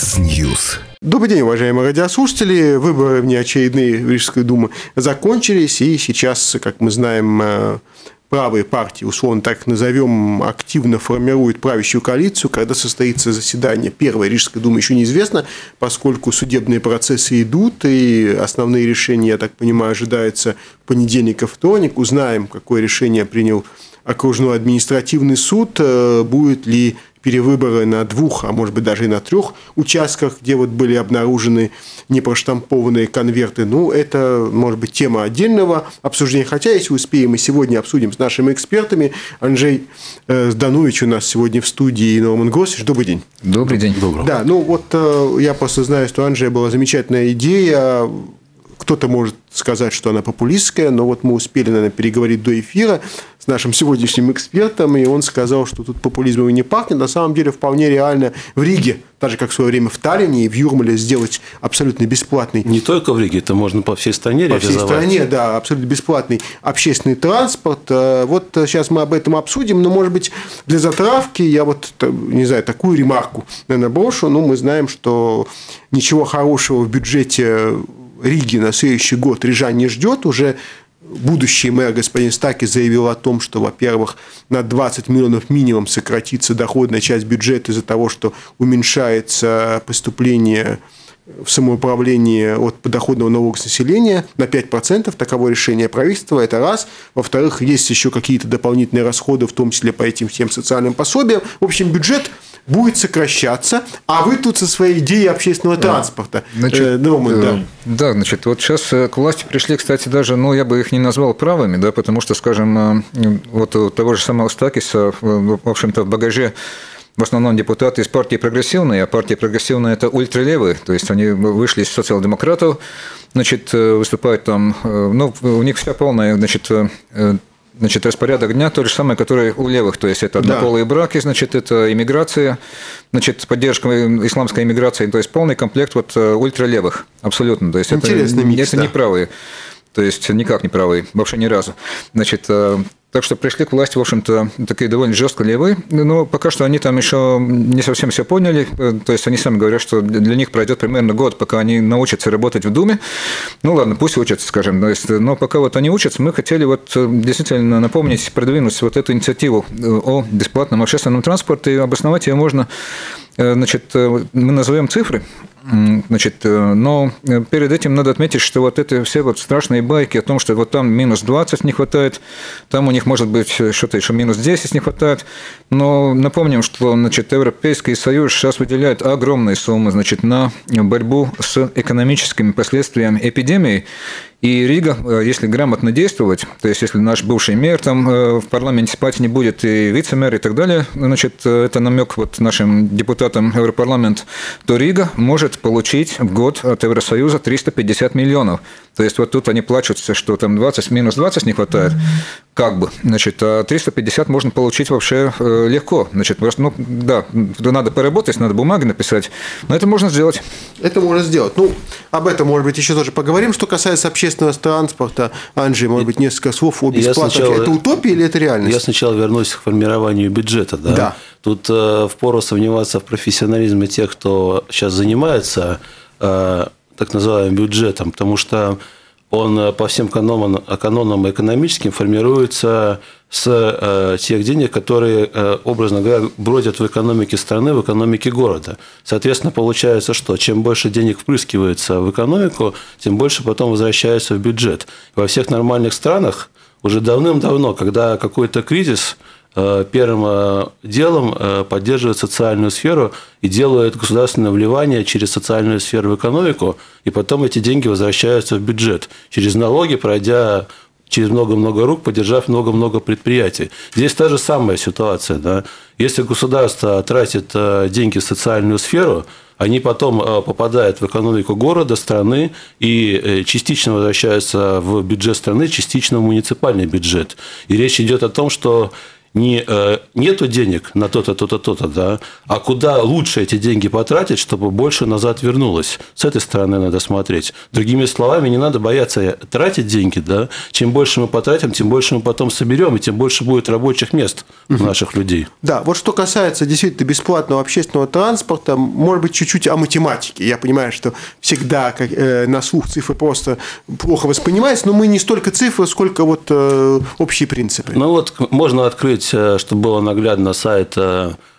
Яндекс.Ньюс. Добрый день, уважаемые радиослушатели. Выборы внеочередные в Рижской думе закончились, и сейчас, как мы знаем, правые партии, условно так назовем, активно формируют правящую коалицию. Когда состоится заседание первой Рижской думы, еще неизвестно, поскольку судебные процессы идут, и основные решения, я так понимаю, ожидаются в понедельник и вторник. Узнаем, какое решение принял окружной административный суд, будет ли перевыборы на двух, а может быть даже и на трех участках, где вот были обнаружены непроштампованные конверты. Ну, это, может быть, тема отдельного обсуждения. Хотя, если успеем, мы сегодня обсудим с нашими экспертами. Анджей Зданович у нас сегодня в студии, и Норман Гросич. Добрый день. Добрый день. Добрый. Да, ну вот я просто знаю, что у Анджея была замечательная идея. Кто-то может сказать, что она популистская, но вот мы успели, наверное, переговорить до эфира с нашим сегодняшним экспертом, и он сказал, что тут популизмом и не пахнет. На самом деле, вполне реально в Риге, так же, как в свое время в Таллине и в Юрмале, сделать абсолютно бесплатный... Не только в Риге, это можно по всей стране реализовать. По всей стране, да, абсолютно бесплатный общественный транспорт. Вот сейчас мы об этом обсудим, но, может быть, для затравки я вот, не знаю, такую ремарку, наверное, брошу. Ну, мы знаем, что ничего хорошего в бюджете Риги на следующий год рижан не ждет. Уже будущий мэр господин Стаки заявил о том, что, во-первых, на 20 миллионов минимум сократится доходная часть бюджета из-за того, что уменьшается поступление в самоуправлении от подоходного налога с населения на 5%. Таково решение правительства. Это раз. Во-вторых, есть еще какие-то дополнительные расходы, в том числе по этим всем социальным пособиям. В общем, бюджет будет сокращаться, а вы тут со своей идеей общественного транспорта. Значит, значит, вот сейчас к власти пришли, кстати, даже, ну, я бы их не назвал правыми, да, потому что, скажем, вот у того же самого Стакиса, в общем-то, в багаже в основном депутаты из партии «Прогрессивные», а партия «Прогрессивная» – это ультралевые, то есть они вышли из социал-демократов, значит, выступают там, ну, у них вся полная, значит, распорядок дня то же самое, которое у левых, то есть это однополые браки, значит, это иммиграция, значит, поддержка исламской иммиграции, то есть полный комплект вот ультралевых, абсолютно, то есть интересный микс, это не правые, то есть никак не правые, вообще ни разу, значит. Так что пришли к власти, в общем-то, такие довольно жестко левые, но пока что они там еще не совсем все поняли, то есть они сами говорят, что для них пройдет примерно год, пока они научатся работать в Думе. Ну ладно, пусть учатся, скажем, но пока вот они учатся, мы хотели вот действительно напомнить, продвинуть вот эту инициативу о бесплатном общественном транспорте, и обосновать ее можно, значит, мы назовем цифры. Значит, но перед этим надо отметить, что вот эти все вот страшные байки о том, что вот там минус 20 не хватает, там у них может быть что-то еще минус 10 не хватает, но напомним, что, значит, Европейский Союз сейчас выделяет огромные суммы, значит, на борьбу с экономическими последствиями эпидемии. И Рига, если грамотно действовать, то есть если наш бывший мэр там в парламенте спать не будет, и вице-мэр, и так далее, значит, это намек вот нашим депутатам Европарламента, то Рига может получить в год от Евросоюза 350 миллионов. То есть вот тут они плачутся, что там 20, минус 20 не хватает, как бы, значит, а 350 можно получить вообще легко, значит, просто, ну, да, надо поработать, надо бумаги написать, но это можно сделать. Это можно сделать. Ну, об этом, может быть, еще тоже поговорим. Что касается общественного транспорта, Анджей, может быть, несколько слов о бесплатных. Это утопия или это реальность? Я сначала вернусь к формированию бюджета, да. Да. Тут впору сомневаться в профессионализме тех, кто сейчас занимается так называемым бюджетом, потому что он по всем канонам экономическим формируется с тех денег, которые, образно говоря, бродят в экономике страны, в экономике города. Соответственно, получается, что чем больше денег впрыскивается в экономику, тем больше потом возвращается в бюджет. Во всех нормальных странах уже давным-давно, когда какой-то кризис, первым делом поддерживает социальную сферу и делает государственное вливание через социальную сферу в экономику, и потом эти деньги возвращаются в бюджет через налоги, пройдя через много-много рук, поддержав много-много предприятий. Здесь та же самая ситуация. Да? Если государство тратит деньги в социальную сферу, они потом попадают в экономику города, страны и частично возвращаются в бюджет страны, частично в муниципальный бюджет. И речь идет о том, что не нету денег на то-то, то-то, то-то, да, а куда лучше эти деньги потратить, чтобы больше назад вернулось. С этой стороны надо смотреть. Другими словами, не надо бояться тратить деньги, да. Чем больше мы потратим, тем больше мы потом соберем, и тем больше будет рабочих мест у наших людей. Да, вот что касается действительно бесплатного общественного транспорта, может быть, чуть-чуть о математике. Я понимаю, что всегда на слух цифры просто плохо воспринимаются, но мы не столько цифры, сколько вот общие принципы. Ну вот можно открыть, чтобы было наглядно, сайт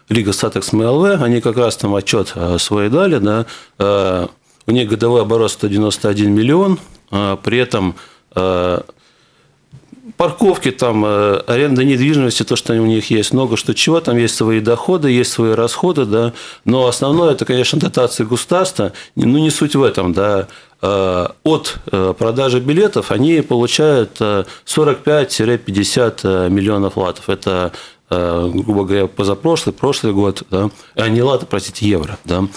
Лига Сатекс.МЛВ, они как раз там отчет свой дали, да, у них годовой оборот 191 миллион, при этом парковки, там, аренда недвижимости, то, что у них есть, много что чего, там есть свои доходы, есть свои расходы, да, но основное, это, конечно, дотации государства, ну, не суть в этом, да, от продажи билетов они получают 45-50 миллионов латов. Это, грубо говоря, позапрошлый, прошлый год, да? А не латы, простите, евро. Да?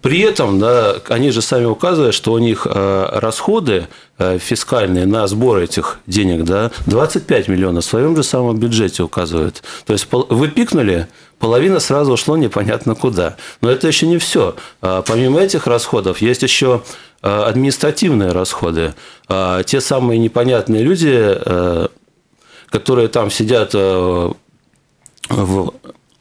При этом, да, они же сами указывают, что у них расходы фискальные на сбор этих денег, да, 25 миллионов в своем же самом бюджете указывают. То есть вы пикнули, половина сразу ушло непонятно куда. Но это еще не все. Помимо этих расходов есть еще административные расходы. Те самые непонятные люди, которые там сидят в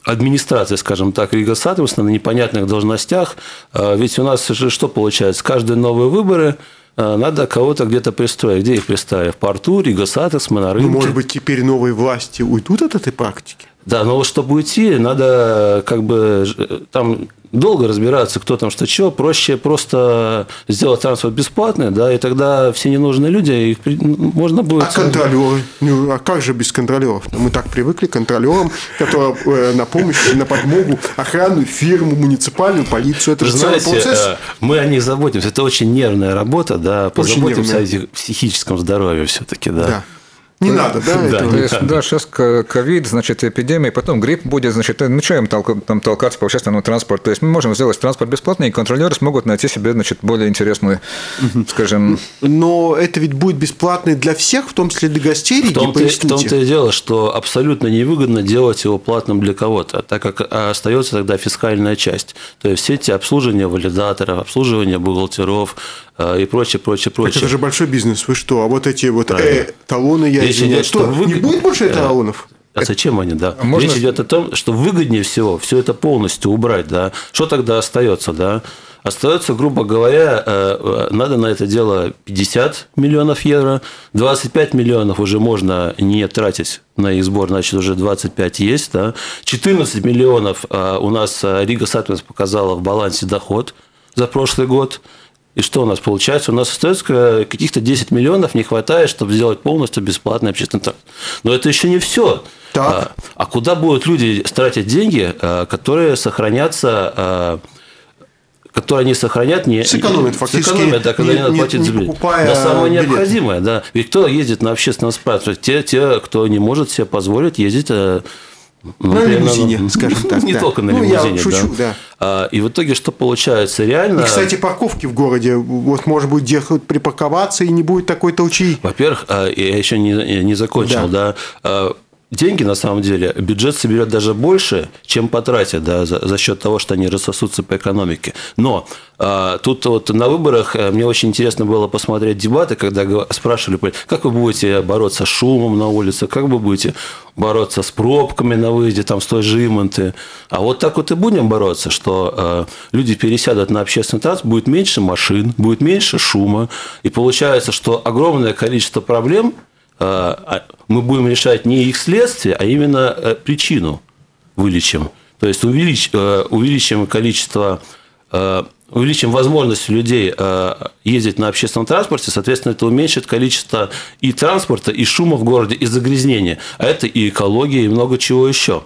администрации, скажем так, Рига Сатекс, на непонятных должностях. Ведь у нас же что получается? Каждые новые выборы надо кого-то где-то пристроить. Где их пристроить? В порту, Рига Сатекс, Монорынке. Ну, может быть, теперь новые власти уйдут от этой практики? Да, но чтобы уйти, надо как бы там долго разбираться, кто там что чего. Проще просто сделать транспорт бесплатный, да, и тогда все ненужные люди, их можно будет... А контролеры? Ну, а как же без контролеров? Мы так привыкли к контролерам, которые на помощь, на подмогу, охрану, фирму, муниципальную, полицию. Это же целый процесс. Мы о них заботимся. Это очень нервная работа, да, позаботимся о их психическом здоровье все-таки, да. Да. Не надо, да? Да, не надо. Да, сейчас ковид, значит, эпидемия, потом грипп будет, значит, ну, чем там толкаться по общественному транспорту? То есть мы можем сделать транспорт бесплатный, и контролеры смогут найти себе, значит, более интересную, скажем... Но это ведь будет бесплатный для всех, в том числе для гостей, и поясните. В том-то и дело, что абсолютно невыгодно делать его платным для кого-то, так как остается тогда фискальная часть. То есть все эти обслуживания валидаторов, обслуживание бухгалтеров и прочее, прочее, прочее. Так это же большой бизнес, вы что? А вот эти вот талоны я... Нет, что, не будет больше эталонов? А зачем они, да? Можно... Речь идет о том, что выгоднее всего все это полностью убрать, да? Что тогда остается, да? Остается, грубо говоря, надо на это дело 50 миллионов евро, 25 миллионов уже можно не тратить на их сбор, значит, уже 25 есть, да? 14 миллионов у нас Рига Сатекс показала в балансе доход за прошлый год. И что у нас получается? У нас остается каких-то 10 миллионов не хватает, чтобы сделать полностью бесплатный общественный транспорт. Но это еще не все. Так. А куда будут люди тратить деньги, которые сохранятся... которые они сохранят, не сэкономят, фактически, да, когда не надо платить за билет. Да, самое необходимое. Да. Ведь кто ездит на общественном транспорте? Те, кто не может себе позволить ездить... На лимузине, скажем так. Не только на лимузине, я шучу, да. И в итоге что получается? Реально... И, кстати, парковки в городе. Вот, может быть, где припарковаться, и не будет такой толчи. Во-первых, я еще не закончил, да. Деньги, на самом деле, бюджет соберет даже больше, чем потратит, да, за счет того, что они рассосутся по экономике. Но тут вот на выборах мне очень интересно было посмотреть дебаты, когда спрашивали, как вы будете бороться с шумом на улице, как вы будете бороться с пробками на выезде, там, с той же Иманты. А вот так вот и будем бороться, что люди пересядут на общественный транспорт, будет меньше машин, будет меньше шума. И получается, что огромное количество проблем... мы будем решать не их следствие, а именно причину вылечим. То есть увеличим количество, увеличим возможность людей ездить на общественном транспорте, соответственно, это уменьшит количество и транспорта, и шума в городе, и загрязнения. А это и экология, и много чего еще.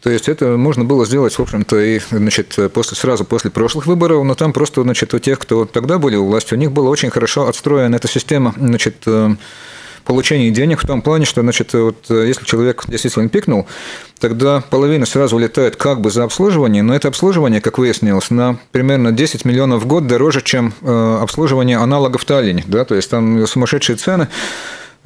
То есть это можно было сделать, в общем-то, и, значит, сразу после прошлых выборов, но там просто, значит, у тех, кто тогда были у власти, у них была очень хорошо отстроена эта система, значит, получение денег в том плане, что, значит, вот если человек действительно пикнул, тогда половина сразу улетает как бы за обслуживание, но это обслуживание, как выяснилось, на примерно 10 миллионов в год дороже, чем обслуживание аналогов в Таллине, да, то есть там сумасшедшие цены,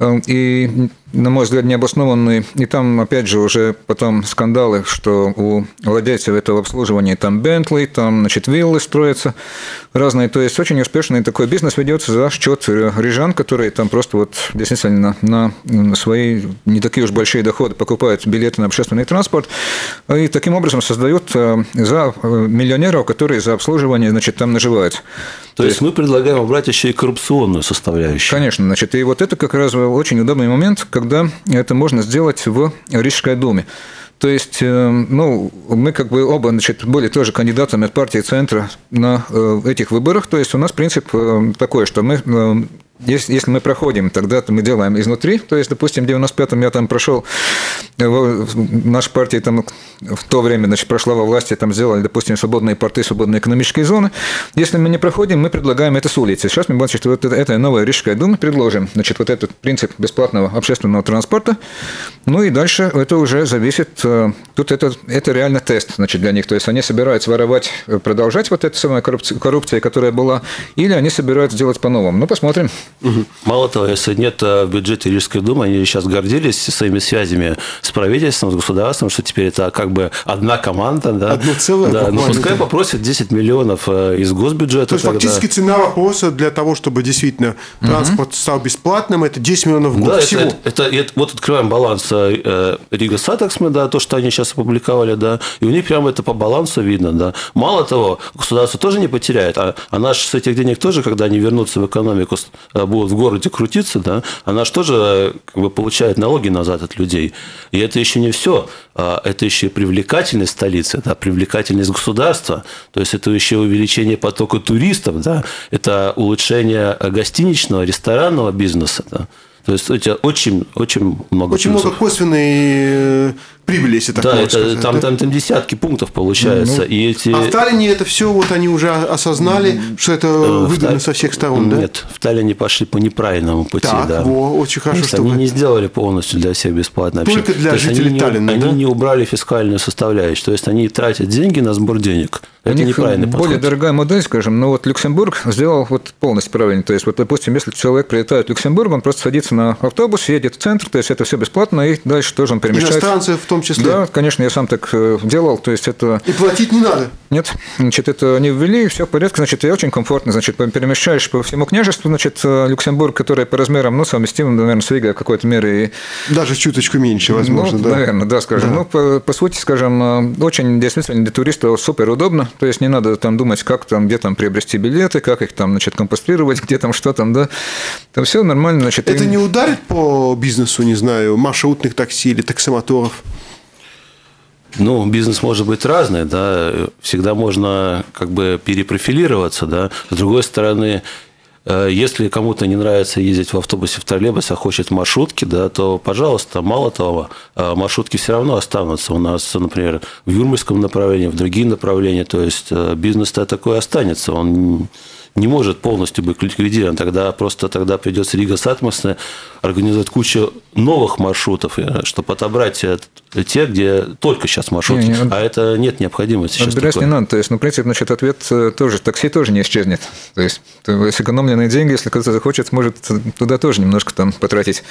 и на мой взгляд, необоснованный. И там, опять же, уже потом скандалы, что у владельцев этого обслуживания там Бентли, там, значит, виллы строятся разные. То есть очень успешный такой бизнес ведется за счет рижан, которые там просто вот действительно на свои не такие уж большие доходы покупают билеты на общественный транспорт. И таким образом создают за миллионеров, которые за обслуживание, значит, там наживаются. То есть мы предлагаем убрать еще и коррупционную составляющую. Конечно, значит, и вот это как раз очень удобный момент, когда это можно сделать в Рижской думе. То есть, ну, мы как бы оба, значит, были тоже кандидатами от партии центра на этих выборах. То есть у нас принцип такой, что мы, если мы проходим, тогда мы делаем изнутри. То есть, допустим, в 95-м я там прошел, наша партия там в то время, значит, прошла во власти, там сделали, допустим, свободные порты, свободные экономические зоны. Если мы не проходим, мы предлагаем это с улицы. Сейчас мы, значит, вот этой новой Рижской думе предложим, значит, вот этот принцип бесплатного общественного транспорта. Ну и дальше это уже зависит, тут это реально тест, значит, для них. То есть, они собираются воровать, продолжать вот эту самую коррупцию, которая была, или они собираются делать по-новому. Ну, посмотрим. Мало того, если нет в бюджете Рижской думы, они сейчас гордились своими связями с правительством, с государством, что теперь это как бы одна команда. Да? Одно целое. Да. Ну, пускай попросят 10 миллионов из госбюджета. То есть, тогда... фактически цена вопроса для того, чтобы действительно транспорт стал бесплатным, это 10 миллионов в год, да, всего. Это, вот открываем баланс Рига Сатаксме, да, то, что они сейчас опубликовали, да, и у них прямо это по балансу видно. Да. Мало того, государство тоже не потеряет, а наши с этих денег тоже, когда они вернутся в экономику, будут в городе крутиться, да, она же тоже как бы получает налоги назад от людей. И это еще не все, это еще и привлекательность столицы, да, привлекательность государства, то есть это еще увеличение потока туристов, да, это улучшение гостиничного, ресторанного бизнеса. Да. То есть это очень, очень много. Очень много косвенной прибыли, если так можно сказать. Там десятки пунктов получается. Ну, и эти... А в Таллине это все вот они уже осознали, что это выгодно со всех сторон, да? Нет, в Таллине пошли по неправильному пути. Так, да. Очень хорошо, что они не сделали полностью для всех бесплатно. Только для жителей Таллина. Они не убрали фискальную составляющую, то есть они тратят деньги на сбор денег. Это неправильный подход. Более дорогая модель, скажем, но вот Люксембург сделал вот полностью правильно. То есть, вот, допустим, если человек прилетает в Люксембург, он просто садится на автобус, едет в центр, то есть это все бесплатно, и дальше тоже он перемещается. Иностранцы в том числе. Да, конечно, я сам так делал, то есть это... И платить не надо? Нет, значит, это они ввели, и все в порядке, значит, и очень комфортно, значит, перемещаешь по всему княжеству, значит, Люксембург, который по размерам, ну, совместим, наверное, с Ригой в какой-то мере. И... Даже чуточку меньше, возможно, ну, да? Наверное, да, скажем. Да. Ну, по сути, скажем, очень действительно для туристов супер удобно, то есть не надо там думать, как там, где там приобрести билеты, как их там, значит, компостировать, где там, что там, да, там все нормально, значит. Это не ударит по бизнесу, не знаю, маршрутных такси или таксомоторов? Ну, бизнес может быть разный, да, всегда можно как бы перепрофилироваться, да, с другой стороны, если кому-то не нравится ездить в автобусе, в троллейбусе, а хочет маршрутки, да, то, пожалуйста, мало того, маршрутки все равно останутся у нас, например, в Юрмальском направлении, в другие направления, то есть бизнес-то такой останется, он... не может полностью быть ликвидирован, тогда придется Рига Сатаксме организовать кучу новых маршрутов, чтобы отобрать те, где только сейчас маршрутки, а это нет необходимости. Отбирать не надо, то есть, ну, в принципе, значит, ответ тоже, такси тоже не исчезнет, то есть, сэкономленные деньги, если кто-то захочет, может туда тоже немножко там потратить,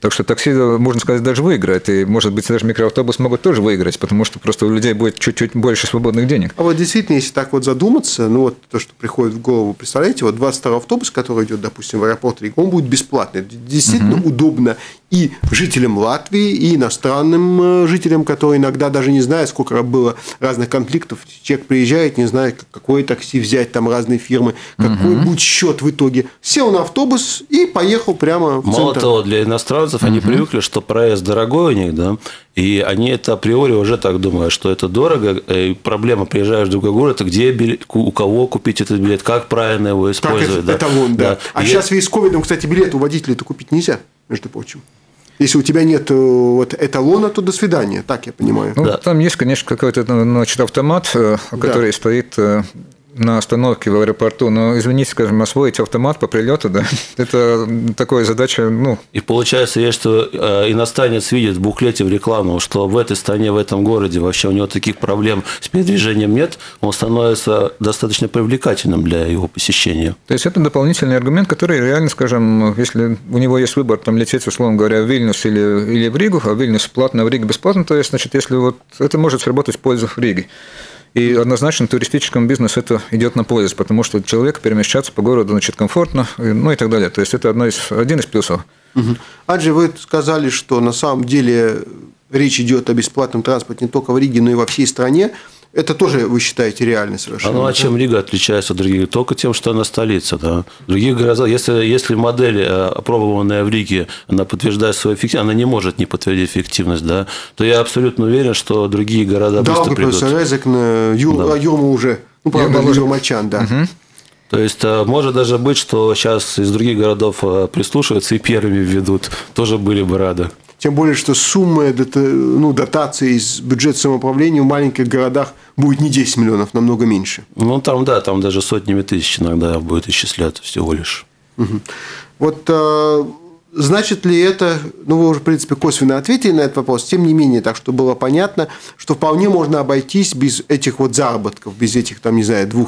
так что такси, можно сказать, даже выиграет, и, может быть, даже микроавтобус могут тоже выиграть, потому что просто у людей будет чуть-чуть больше свободных денег. А вот действительно, если так вот задуматься, ну, вот то, что приходит в голову, представляете, вот 22-й автобус, который идет, допустим, в аэропорт Рига, он будет бесплатный. Это действительно удобно и жителям Латвии, и иностранным жителям, которые иногда даже не знают, сколько было разных конфликтов. Человек приезжает, не знает, какое такси взять, там разные фирмы, какой будет счет в итоге. Сел на автобус и поехал прямо в центр. Мало того, для иностранцев они привыкли, что проезд дорогой у них, да, и они это априори уже так думают, что это дорого. И проблема, приезжаешь в другой город, где билет, у кого купить этот билет, как правильно его использовать. Как эталон, да. А сейчас в связи с ковидом, кстати, билет у водителей-то купить нельзя, между прочим. Если у тебя нет вот эталона, то до свидания, так я понимаю. Ну, да. Там есть, конечно, какой-то, значит, автомат, который стоит... на остановке в аэропорту, но, извините, скажем, освоить автомат по прилету, да, это такая задача, ну... И получается, есть, что иностранец видит в буклете, в рекламу, что в этой стране, в этом городе вообще у него таких проблем с передвижением нет, он становится достаточно привлекательным для его посещения. То есть, это дополнительный аргумент, который реально, скажем, если у него есть выбор, там, лететь, условно говоря, в Вильнюс или в Ригу, а в Вильнюс платно, а в Риге бесплатно, то есть, значит, если вот это может сработать в пользу в Риге. И однозначно туристическому бизнесу это идет на пользу, потому что человеку перемещаться по городу, значит, комфортно, ну и так далее. То есть, это один из плюсов. Угу. Анджей, вы сказали, что на самом деле речь идет о бесплатном транспорте не только в Риге, но и во всей стране. Это тоже, вы считаете, реально совершенно? Ну, а чем Рига отличается от других? Только тем, что она столица. Да. Другие города, если модель, опробованная в Риге, она подтверждает свою эффективность, она не может не подтвердить эффективность, да, то я абсолютно уверен, что другие города быстро придут. Да, Юрма уже, ну, правда, Юрмальчан, да. Угу. То есть, может даже быть, что сейчас из других городов прислушиваются и первыми введут. Тоже были бы рады. Тем более, что сумма дотации из бюджета самоуправления в маленьких городах будет не 10 миллионов, намного меньше. Ну, там, да, там даже сотнями тысяч иногда будет исчисляться всего лишь. Угу. Вот значит ли это, вы уже, в принципе, косвенно ответили на этот вопрос, тем не менее, так что было понятно, что вполне можно обойтись без этих вот заработков, без этих, 2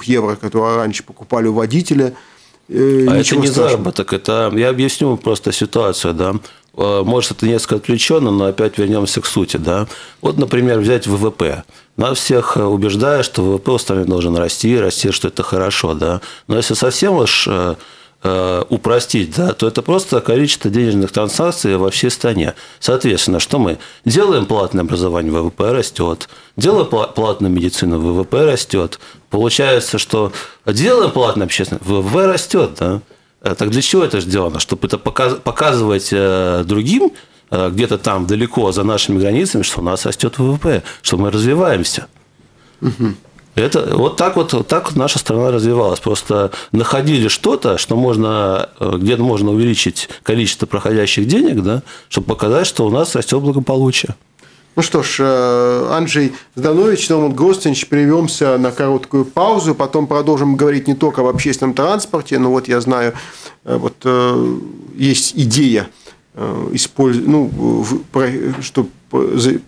евро, которые раньше покупали у водителя. А это не заработок, это, я объясню просто ситуацию, да. Может, это несколько отвлеченно, но опять вернемся к сути. Да? Вот, например, взять ВВП. Нас всех убеждают, что ВВП у страны должен расти, что это хорошо. Да? Но если совсем уж упростить, да, то это просто количество денежных транзакций во всей стране. Соответственно, что мы делаем платное образование, ВВП растет, делаем платную медицину, ВВП растет. Получается, что делаем платное общественное, ВВП растет, да. Так для чего это сделано? Чтобы это показывать другим, где-то там далеко за нашими границами, что у нас растет ВВП, что мы развиваемся. Угу. Это, вот так наша страна развивалась. Просто находили что-то, что можно, где-то можно увеличить количество проходящих денег, да, чтобы показать, что у нас растет благополучие. Ну что ж, Анджей Зданович, Норман Гростенич, прервемся на короткую паузу, потом продолжим говорить не только об общественном транспорте, но вот я знаю, вот есть идея, чтобы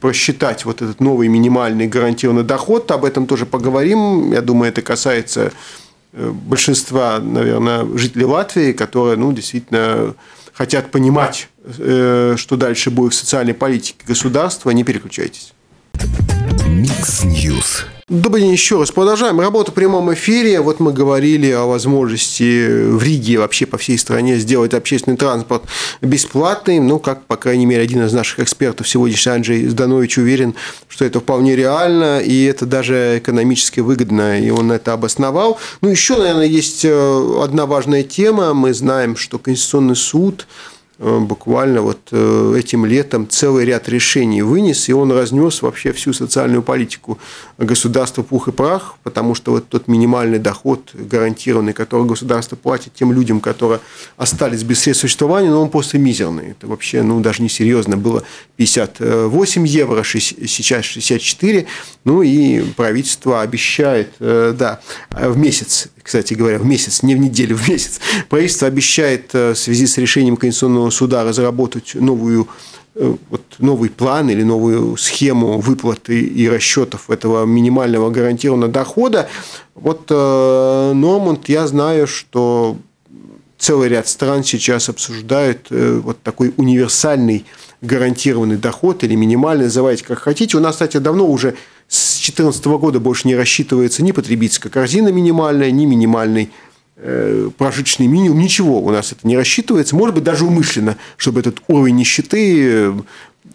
просчитать вот этот новый минимальный гарантированный доход, об этом тоже поговорим, я думаю, это касается большинства, наверное, жителей Латвии, которые, действительно... хотят понимать, что дальше будет в социальной политике государства. Не переключайтесь. Mix News. Добрый день еще раз. Продолжаем работу в прямом эфире. Вот мы говорили о возможности в Риге, вообще по всей стране, сделать общественный транспорт бесплатным. Как, по крайней мере, один из наших экспертов сегодняшний, Анджей Зданович, уверен, что это вполне реально, и это даже экономически выгодно, и он это обосновал. Еще, наверное, есть одна важная тема. Мы знаем, что Конституционный суд буквально вот этим летом целый ряд решений вынес, и он разнес вообще всю социальную политику государства пух и прах, потому что вот тот минимальный доход гарантированный, который государство платит тем людям, которые остались без средств существования, но он просто мизерный. Это вообще, даже несерьезно было 58 евро, сейчас 64, и правительство обещает, в месяц, кстати говоря, в месяц, не в неделю, в месяц, правительство обещает в связи с решением Конституционного суда разработать новый план или новую схему выплаты и расчетов этого минимального гарантированного дохода. Норманд, я знаю, что целый ряд стран сейчас обсуждают такой универсальный гарантированный доход или минимальный, называйте как хотите. У нас, кстати, давно уже с 2014 года больше не рассчитывается ни потребительская корзина минимальная, ни минимальный прожиточный минимум, ничего у нас это не рассчитывается, может быть, даже умышленно, чтобы этот уровень нищеты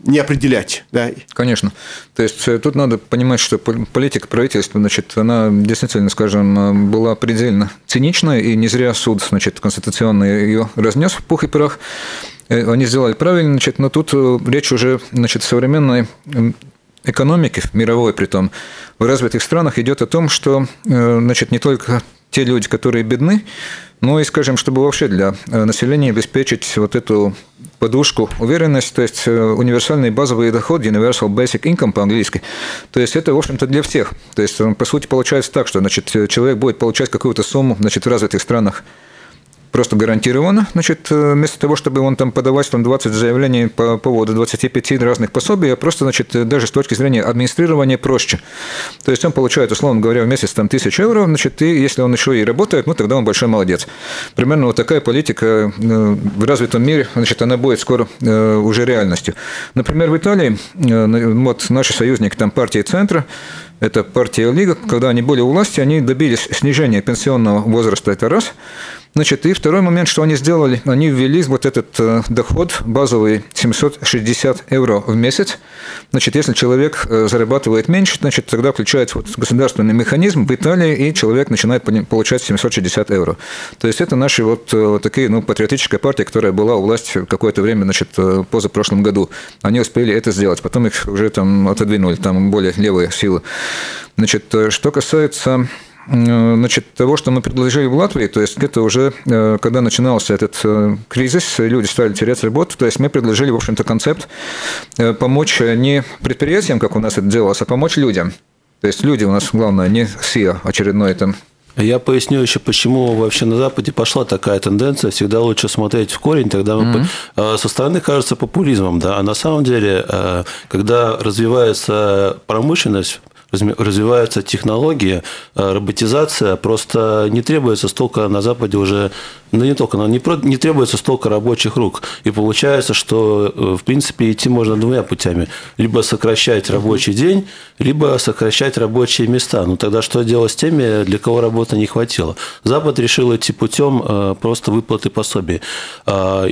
не определять. Да? Конечно. То есть, тут надо понимать, что политика правительства, она действительно, скажем, была предельно циничная, и не зря суд, конституционный ее разнес в пух и прах. Они сделали правильно, но тут речь уже, современной экономики, мировой притом, в развитых странах идет о том, что, не только те люди, которые бедны, но и, скажем, чтобы вообще для населения обеспечить вот эту подушку уверенность, то есть универсальный базовый доход, universal basic income по-английски. То есть это, в общем-то, для всех. То есть, по сути, получается так, что, значит, человек будет получать какую-то сумму, значит, в развитых странах просто гарантированно, значит, вместо того, чтобы он там подавать там 20 заявлений по поводу 25 разных пособий, а просто, значит, даже с точки зрения администрирования проще. То есть он получает, условно говоря, в месяц там 1000 евро, значит, и если он еще и работает, ну, тогда он большой молодец. Примерно вот такая политика в развитом мире, значит, она будет скоро уже реальностью. Например, в Италии, вот наши союзники там партии центра, это партия Лига, когда они были у власти, они добились снижения пенсионного возраста, это раз. Значит, и второй момент, что они сделали, они ввели вот этот доход базовый 760 евро в месяц. Значит, если человек зарабатывает меньше, значит, тогда включается вот государственный механизм в Италии, и человек начинает получать 760 евро. То есть это наши вот такие, ну, патриотическая партия, которая была у власти какое-то время, значит, позапрошлом году. Они успели это сделать, потом их уже там отодвинули, там более левые силы. Значит, что касается... Значит, того, что мы предложили в Латвии, то есть это уже, когда начинался этот кризис, люди стали терять работу, то есть мы предложили, в общем-то, концепт помочь не предприятиям, как у нас это делалось, а помочь людям. То есть люди у нас, главное, не СИА очередной там. Я поясню еще, почему вообще на Западе пошла такая тенденция. Всегда лучше смотреть в корень, тогда со стороны кажется популизмом, да, а на самом деле, когда развивается промышленность, развиваются технологии, роботизация, просто не требуется столько на Западе уже, ну не только, но не требуется столько рабочих рук. И получается, что, в принципе, идти можно двумя путями. Либо сокращать рабочий день, либо сокращать рабочие места. Ну тогда что делать с теми, для кого работы не хватило? Запад решил идти путем просто выплаты пособий.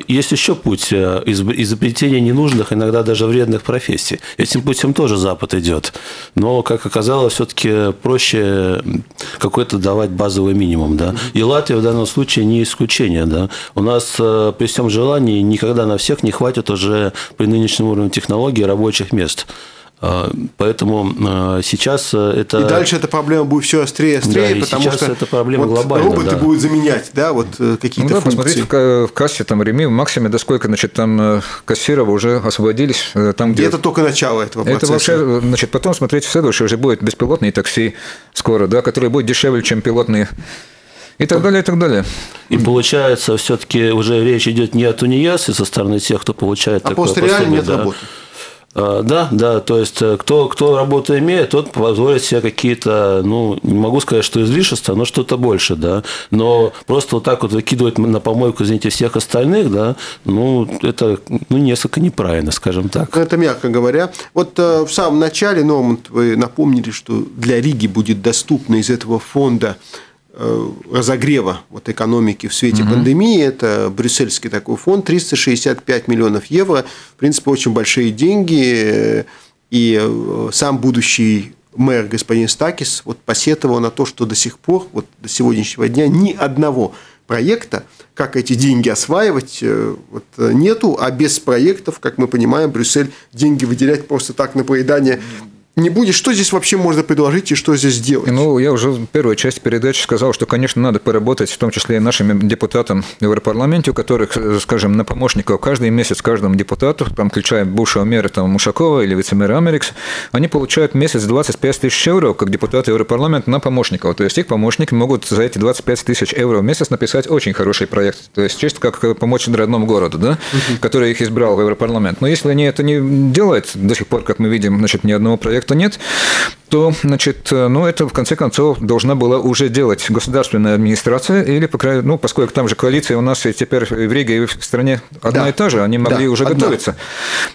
Есть еще путь изобретения ненужных, иногда даже вредных профессий. Этим путем тоже Запад идет. Но, как оказалось, все-таки проще какой-то давать базовый минимум. Да? И Латвия в данном случае не исключение. Да? У нас при всем желании никогда на всех не хватит уже при нынешнем уровне технологий рабочих мест. Поэтому сейчас это... И дальше эта проблема будет все острее и острее, да, потому что эта проблема вот глобальная, роботы будут заменять, да, вот какие-то, ну, да, функции. Посмотрите, в кассе, там, Реми, в Максиме, да сколько, значит, там кассиров уже освободились. Там, где... И это только начало этого процесса. Это вообще, значит, потом, смотрите, в следующем уже будет беспилотные такси скоро, да, которые будут дешевле, чем пилотные. И так далее, и так далее. И получается, все-таки уже речь идет не от УНИАС и со стороны тех, кто получает такое пособие. А просто реально нет работы. Да, да, то есть кто работу имеет, тот позволит себе какие-то, ну, не могу сказать, что излишества, но что-то больше, да. Но просто вот так вот выкидывать на помойку, извините, всех остальных, да, ну, это, ну, несколько неправильно, скажем так. Это мягко говоря. Вот в самом начале, Номанд, вы напомнили, что для Риги будет доступно из этого фонда разогрева вот экономики в свете пандемии. Это брюссельский такой фонд, 365 миллионов евро. В принципе, очень большие деньги. И сам будущий мэр господин Стакис вот посетовал на то, что до сих пор, вот до сегодняшнего дня, ни одного проекта, как эти деньги осваивать, вот, нету. А без проектов, как мы понимаем, Брюссель деньги выделять просто так на поедание не будет. Что здесь вообще можно предложить и что здесь делать? Ну, я уже в первой части передачи сказал, что, конечно, надо поработать, в том числе и нашим депутатам в Европарламенте, у которых, скажем, на помощников каждый месяц каждому депутату, там, включая бывшего мэра там, Ушакова или вице-мэра Америкс, они получают месяц 25 тысяч евро, как депутаты Европарламента, на помощников. То есть их помощники могут за эти 25 тысяч евро в месяц написать очень хороший проект. То есть чисто как помочь родному городу, да, который их избрал в Европарламент. Но если они это не делают, до сих пор, как мы видим, значит, ни одного проекта нет, то, значит, ну, это, в конце концов, должна была уже делать государственная администрация, или, по крайней мере, ну, поскольку там же коалиция у нас и теперь в Риге и в стране одна, да, и та же, они могли, да, уже одна, готовиться.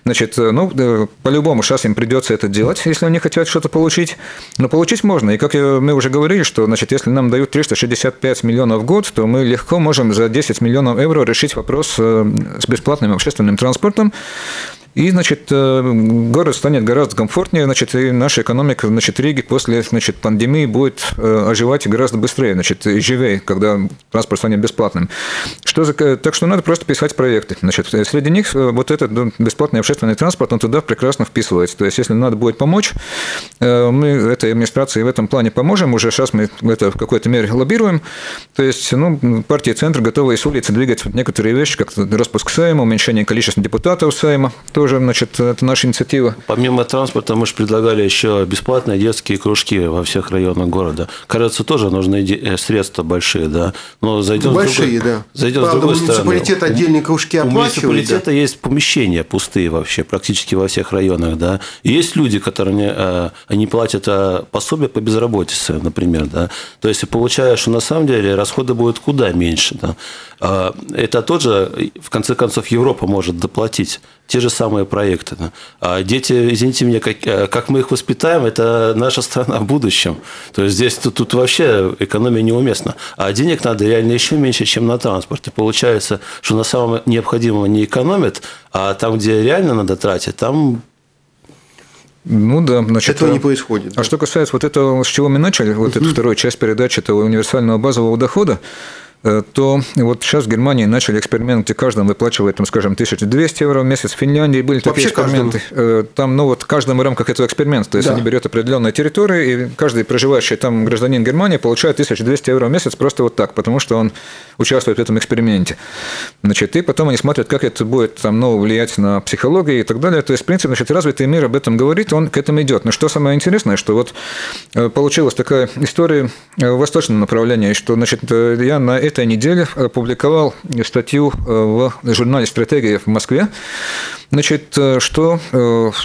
Значит, ну, по-любому сейчас им придется это делать, если они хотят что-то получить, но получить можно. И, как мы уже говорили, что, значит, если нам дают 365 миллионов в год, то мы легко можем за 10 миллионов евро решить вопрос с бесплатным общественным транспортом, И, значит, город станет гораздо комфортнее, значит, и наша экономика, значит, Риги после, значит, пандемии будет оживать гораздо быстрее, значит, и живее, когда транспорт станет бесплатным. Так что надо просто писать проекты. Значит, среди них вот этот бесплатный общественный транспорт, он туда прекрасно вписывается. То есть, если надо будет помочь, мы этой администрации в этом плане поможем. Уже сейчас мы это в какой-то мере лоббируем. То есть, ну, партия «Центр» готова и с улицы двигать некоторые вещи, как распуск Сейма, уменьшение количества депутатов Сейма. Тоже, значит, это наша инициатива. Помимо транспорта мы же предлагали еще бесплатные детские кружки во всех районах города. Кажется, тоже нужны средства большие, да. Но зайдем большие, с другой, да. Зайдем правда, с другой стороны. Муниципалитет отдельные кружки оплачивает. У муниципалитета есть помещения пустые вообще, практически во всех районах, да. И есть люди, которые они платят пособие по безработице, например, да. То есть, получаешь, что на самом деле расходы будут куда меньше, да. Это тоже, в конце концов, Европа может доплатить. Те же самые проекты. А дети, извините меня, как мы их воспитаем, это наша страна в будущем. То есть, здесь тут вообще экономия неуместна. А денег надо реально еще меньше, чем на транспорт. И получается, что на самом необходимом не экономят, а там, где реально надо тратить, там... Ну да, значит, этого не происходит. А что касается вот этого, с чего мы начали, вот эту вторую часть передачи этого универсального базового дохода, то вот сейчас в Германии начали эксперимент, где каждому выплачивают, там, скажем, 1200 евро в месяц. В Финляндии были такие эксперименты. Каждому. Там, ну, вот каждому в рамках этого эксперимента. То есть, да. Они берут определенные территории, и каждый проживающий там гражданин Германии получает 1200 евро в месяц просто вот так, потому что он участвует в этом эксперименте. Значит, и потом они смотрят, как это будет там, ну, влиять на психологию и так далее. То есть, в принципе, значит, развитый мир об этом говорит, он к этому идет. Но что самое интересное, что вот получилась такая история в восточном направлении, что, значит, я на этой неделе опубликовал статью в журнале «Стратегия» в Москве, значит, что,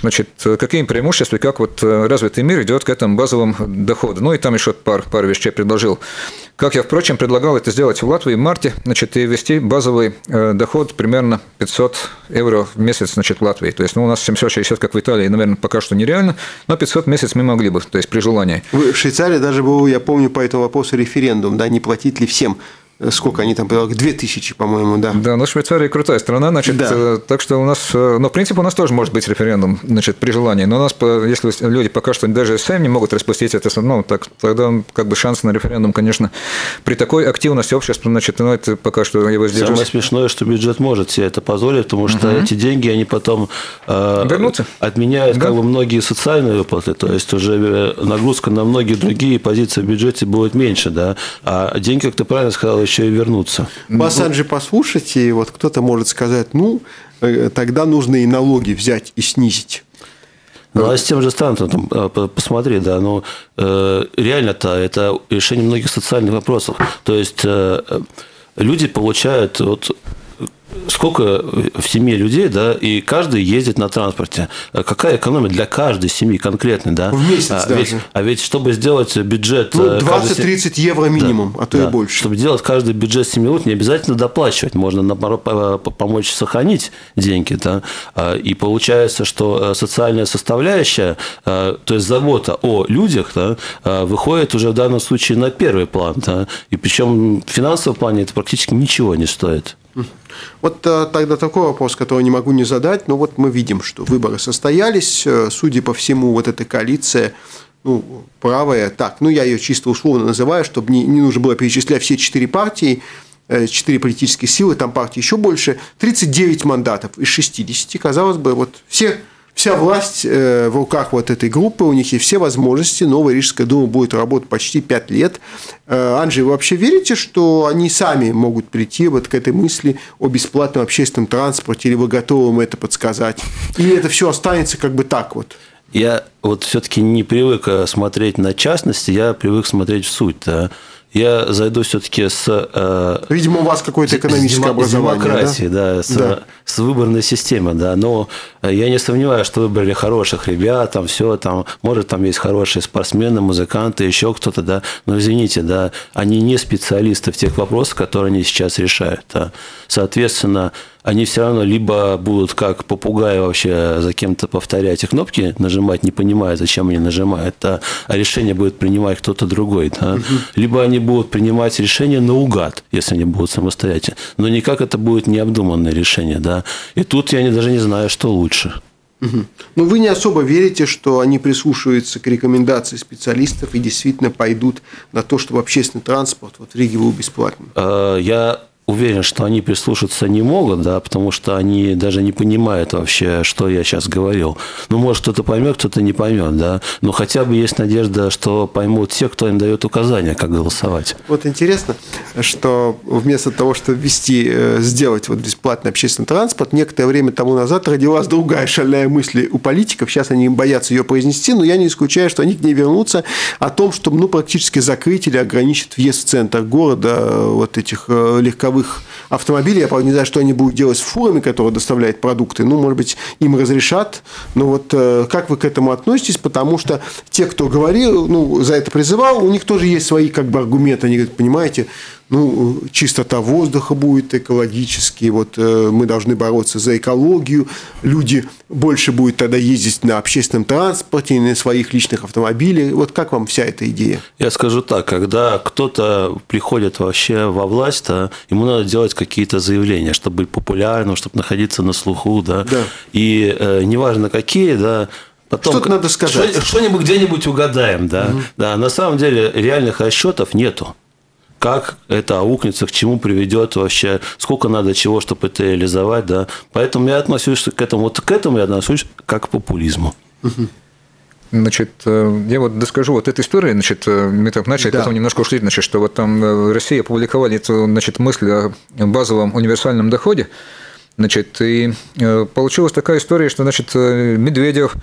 значит, какие преимущества, как вот развитый мир идет к этому базовому доходу. Ну, и там еще пару вещей предложил. Как я, впрочем, предлагал это сделать в Латвии в марте, значит, и ввести базовый доход примерно 500 евро в месяц, значит, в Латвии. То есть, ну, у нас 760, как в Италии, наверное, пока что нереально, но 500 в месяц мы могли бы, то есть, при желании. В Швейцарии даже был, я помню, по этому вопросу референдум, да, не платить ли всем. Сколько они там предлагали? 2000, по-моему, да. Да, но Швейцария крутая страна, значит, да. Так что у нас, ну, в принципе, у нас тоже может быть референдум, значит, при желании, но у нас, если люди пока что даже сами не могут распустить это, ну, так, тогда как бы шанс на референдум, конечно, при такой активности общества, значит, ну, это пока что его сдерживает. Самое смешное, что бюджет может себе это позволить, потому что эти деньги, они потом отменяют, да, как бы, многие социальные выплаты, то есть, уже нагрузка на многие другие позиции в бюджете будет меньше, да, а деньги, как ты правильно сказал, еще и вернуться. Басанджи, послушайте, вот кто-то может сказать, ну, тогда нужно и налоги взять и снизить. Ну, а с тем же Стантоном, посмотри, да, ну, реально-то это решение многих социальных вопросов. То есть, люди получают... Вот, сколько в семье людей, да, и каждый ездит на транспорте. Какая экономия для каждой семьи конкретно, да? В месяц ведь чтобы сделать бюджет... Ну, 20-30 евро минимум, да, а то и больше. Чтобы делать каждый бюджет семьи, не обязательно доплачивать. Можно, наоборот, помочь сохранить деньги, да? И получается, что социальная составляющая, то есть, забота о людях, да, выходит уже в данном случае на первый план, да? И причем в финансовом плане это практически ничего не стоит. Вот тогда такой вопрос, который не могу не задать, но вот мы видим, что выборы состоялись, судя по всему, вот эта коалиция, ну, правая, так, ну, я ее чисто условно называю, чтобы не нужно было перечислять все 4 партии, 4 политические силы, там партии еще больше, 39 мандатов из 60, казалось бы, вот вся власть в руках вот этой группы, у них есть все возможности, Новая Рижская дума будет работать почти 5 лет. Анджей, вы вообще верите, что они сами могут прийти вот к этой мысли о бесплатном общественном транспорте, или вы готовы им это подсказать? Или это все останется как бы так вот? Я вот все-таки не привык смотреть на частности, я привык смотреть в суть, да. Я зайду все-таки с... Видимо, у вас какое-то экономическое образование. Демократии, да? Да, с выборной системой, да. Но я не сомневаюсь, что выбрали хороших ребят, там все, там, может, там есть хорошие спортсмены, музыканты, еще кто-то, да. Но, извините, да, они не специалисты в тех вопросах, которые они сейчас решают. Да. Соответственно, они все равно либо будут как попугаи вообще за кем-то повторять и кнопки нажимать, не понимая, зачем они нажимают, а решение будет принимать кто-то другой. Да? Угу. Либо они будут принимать решение наугад, если они будут самостоятельно. Но никак это будет необдуманное решение. Да? И тут я даже не знаю, что лучше. Угу. Но вы не особо верите, что они прислушиваются к рекомендации специалистов и действительно пойдут на то, чтобы общественный транспорт вот в Риге был бесплатным? Я уверен, что они прислушаться не могут, да, потому что они даже не понимают вообще, что я сейчас говорил. Ну, может, кто-то поймет, кто-то не поймет, да. Но хотя бы есть надежда, что поймут те, кто им дает указания, как голосовать. Вот интересно, что вместо того, чтобы сделать вот бесплатный общественный транспорт, некоторое время тому назад родилась другая шальная мысль у политиков. Сейчас они боятся ее произнести, но я не исключаю, что они к ней вернутся, о том, чтобы, ну, практически закрыть или ограничить въезд в центр города вот этих легковых автомобилей. Я, правда, не знаю, что они будут делать с фурами, которые доставляют продукты. Ну, может быть, им разрешат. Но вот как вы к этому относитесь? Потому что те, кто говорил, ну, за это призывал, у них тоже есть свои как бы аргументы. Они говорят, понимаете, ну, чистота воздуха будет экологически, вот мы должны бороться за экологию, люди больше будут тогда ездить на общественном транспорте, на своих личных автомобилях. Вот как вам вся эта идея? Я скажу так, когда кто-то приходит вообще во власть, то ему надо делать какие-то заявления, чтобы быть популярным, чтобы находиться на слуху, да, да. И неважно какие, да. Что-то надо сказать. Что-нибудь где-нибудь угадаем, да. Угу. Да, на самом деле реальных расчетов нету. Как это аукнется, к чему приведет вообще, сколько надо чего, чтобы это реализовать, да. Поэтому я отношусь к этому, вот к этому я отношусь как к популизму. Значит, я вот доскажу вот этой истории, значит, мы так начали, да. Потом немножко ушли, значит, что вот там в России опубликовали эту, значит, мысль о базовом универсальном доходе, значит, и получилась такая история, что, значит, Медведев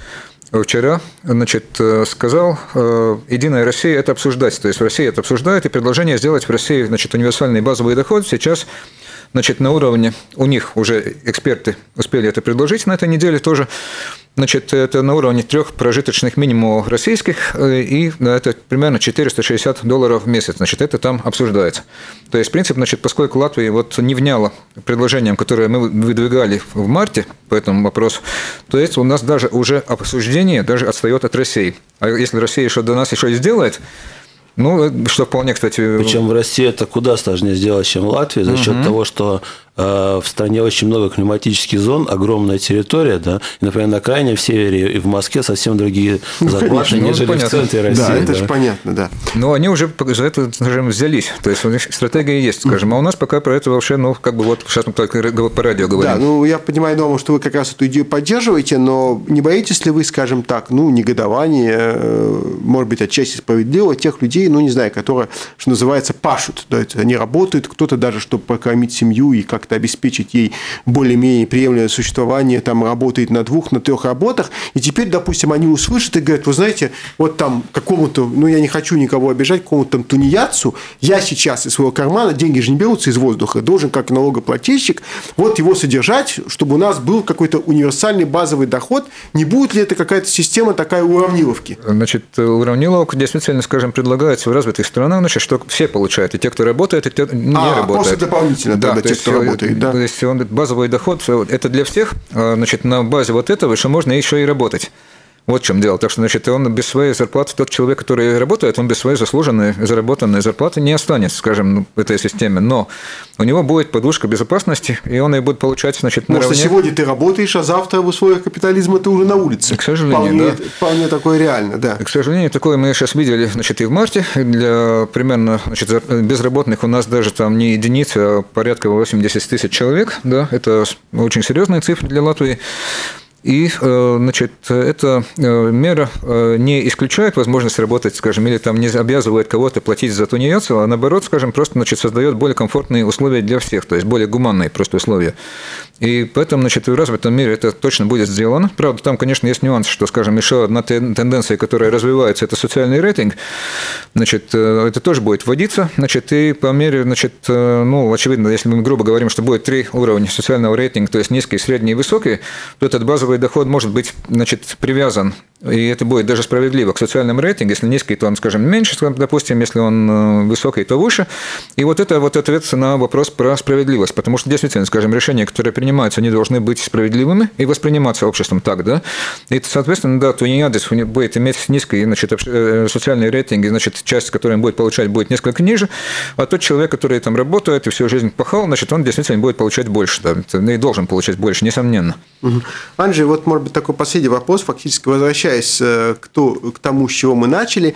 вчера, значит, сказал, «Единая Россия» – это обсуждать. То есть, Россия это обсуждает, и предложение сделать в России, значит, универсальный базовый доход сейчас, значит, на уровне, у них уже эксперты успели это предложить на этой неделе тоже, значит, это на уровне 3 прожиточных минимумов российских, и это примерно $460 в месяц, значит, это там обсуждается. То есть, в принципе, значит, поскольку Латвия вот не вняла предложениям, которые мы выдвигали в марте по этому вопросу, то есть у нас даже уже обсуждение даже отстает от России. А если Россия еще до нас еще и сделает, ну, что вполне, кстати... Причем в России это куда сложнее сделать, чем в Латвии, за счет того, что в стране очень много климатических зон, огромная территория, да, и, например, на окраине, в севере и в Москве совсем другие зарплаты, нежели в центре России. Да, это же понятно, да. Но они уже за это, скажем, взялись, то есть у них стратегия есть, скажем, а у нас пока про это вообще, ну, как бы вот сейчас мы только по радио говорим. Да, ну, я понимаю, думаю, что вы как раз эту идею поддерживаете, но не боитесь ли вы, скажем так, ну, негодование, может быть, отчасти справедливо тех людей, ну, не знаю, которые, что называется, пашут, да, они работают, кто-то даже, чтобы прокормить семью и как обеспечить ей более-менее приемлемое существование, там работает на 2, на 3 работах, и теперь, допустим, они услышат и говорят, вы знаете, вот там какому-то, ну, я не хочу никого обижать, какому-то там тунеядцу, я сейчас из своего кармана, деньги же не берутся из воздуха, должен как налогоплательщик вот его содержать, чтобы у нас был какой-то универсальный базовый доход, не будет ли это какая-то система такая уравниловки? Значит, уравниловка действительно, скажем, предлагается в развитых странах, значит, что все получают, и те, кто работает, и те, кто не работает. Просто дополнительно, да, те, кто работает, да. То есть он, базовый доход это для всех, значит, на базе вот этого еще можно еще и работать. Вот в чем дело. Так что, значит, он без своей зарплаты, тот человек, который работает, он без своей заслуженной, заработанной зарплаты не останется, скажем, в этой системе. Но у него будет подушка безопасности, и он ее будет получать, значит, наравне. Потому что сегодня ты работаешь, а завтра в условиях капитализма ты уже на улице. К сожалению, вполне, да. Вполне такое реально, да. К сожалению, такое мы сейчас видели, значит, и в марте. Для примерно, значит, безработных у нас даже там не единицы, а порядка 80 000 человек. Да? Это очень серьезные цифры для Латвии. И, значит, эта мера не исключает возможность работать, скажем, или там не обязывает кого-то платить за тунеядцев, а наоборот, скажем, просто, значит, создает более комфортные условия для всех, то есть более гуманные просто условия. И поэтому, значит, в развитом мире это точно будет сделано. Правда, там, конечно, есть нюанс, что, скажем, еще одна тенденция, которая развивается, это социальный рейтинг. Значит, это тоже будет вводиться. Значит, и по мере, значит, ну, очевидно, если мы грубо говорим, что будет 3 уровня социального рейтинга, то есть низкий, средний и высокий, то этот базовый базовый доход может быть, значит, привязан, и это будет даже справедливо, к социальному рейтингу. Если низкий, то он, скажем, меньше, допустим, если он высокий, то выше. И вот это вот ответ на вопрос про справедливость, потому что, действительно, скажем, решения, которые принимаются, они должны быть справедливыми и восприниматься обществом так, да. И, соответственно, да, тунеядец будет иметь низкий, значит, социальный рейтинг, и, значит, часть, которую он будет получать, будет несколько ниже, а тот человек, который там работает и всю жизнь пахал, значит, он действительно будет получать больше, да, и должен получать больше, несомненно. Угу. Анджей, вот, может быть, такой последний вопрос, фактически возвращаясь к тому, с чего мы начали.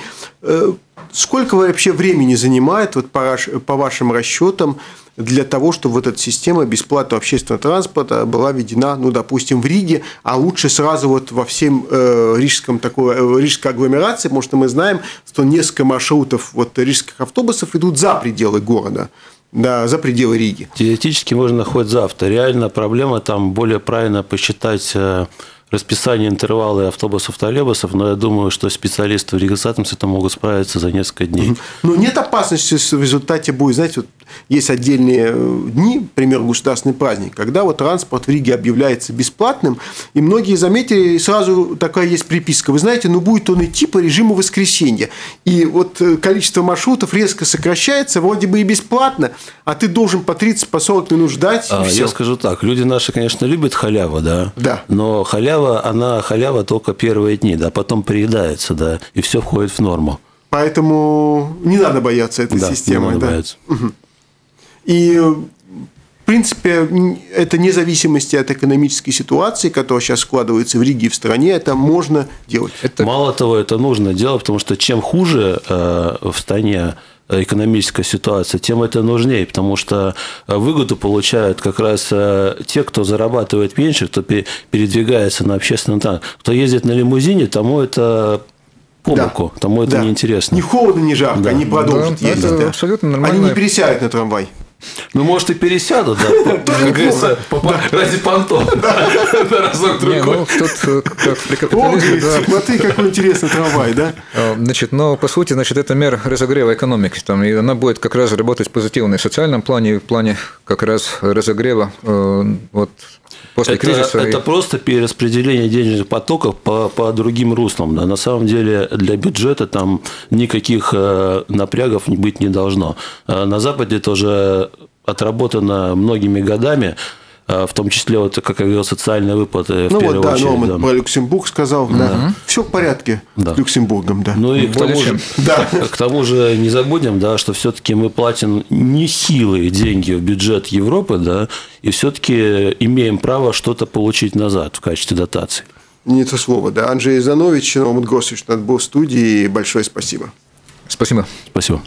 Сколько вообще времени занимает, вот, по вашим расчетам, для того, чтобы вот эта система бесплатного общественного транспорта была введена, ну, допустим, в Риге, а лучше сразу вот во всем рижской агломерации, потому что мы знаем, что несколько маршрутов вот рижских автобусов идут за пределы города. Да, за пределы Риги. Теоретически можно хоть завтра. Реально проблема там более правильно посчитать расписание, интервалы автобусов, троллейбусов, но я думаю, что специалисты в Ригасатом с этим могут справиться за несколько дней. Но нет опасности, что в результате будет, знаете, вот есть отдельные дни, например, государственный праздник, когда вот транспорт в Риге объявляется бесплатным, и многие заметили, сразу такая есть приписка, вы знаете, ну будет он идти по режиму воскресенья, и вот количество маршрутов резко сокращается, вроде бы и бесплатно, а ты должен по 30-40 минут ждать. И все. Я скажу так, люди наши, конечно, любят халяву, да? Да. Но халява только первые дни, да, потом приедается, да, и все входит в норму. Поэтому не надо бояться этой системы. Не надо бояться. И, в принципе, это вне зависимости от экономической ситуации, которая сейчас складывается в Риге и в стране, это можно делать. Мало того, это нужно делать, потому что чем хуже в стране экономическая ситуация, тем это нужнее, потому что выгоду получают как раз те, кто зарабатывает меньше, кто передвигается на общественном транспорте. Кто ездит на лимузине, тому это по боку, да, тому это неинтересно. Ни холодно, ни жарко, да, они продолжат ездить. Да. Абсолютно нормально. Они не пересядут на трамвай. Ну, может, и пересядут, да, как говорится, ради понтов, на разок-другой. Смотри, какой интересный трамвай, да? Значит, но, по сути, значит, это мера разогрева экономики, и она будет как раз работать позитивно в социальном плане, и в плане как раз разогрева вот после кризиса. Это просто перераспределение денежных потоков по другим руслам. На самом деле, для бюджета там никаких напрягов быть не должно. На Западе тоже отработано многими годами, в том числе, вот, как я говорил, социальные выплаты. Ну, в первую очередь, Норман про Люксембург сказал, да. Все в порядке с Люксембургом, да. Ну, и к тому же не забудем, да, что все-таки мы платим нехилые деньги в бюджет Европы, да, и все-таки имеем право что-то получить назад в качестве дотации. Не то слово, да. Анджей Занович, Норман Гросович, у нас был в студии, большое спасибо. Спасибо. Спасибо.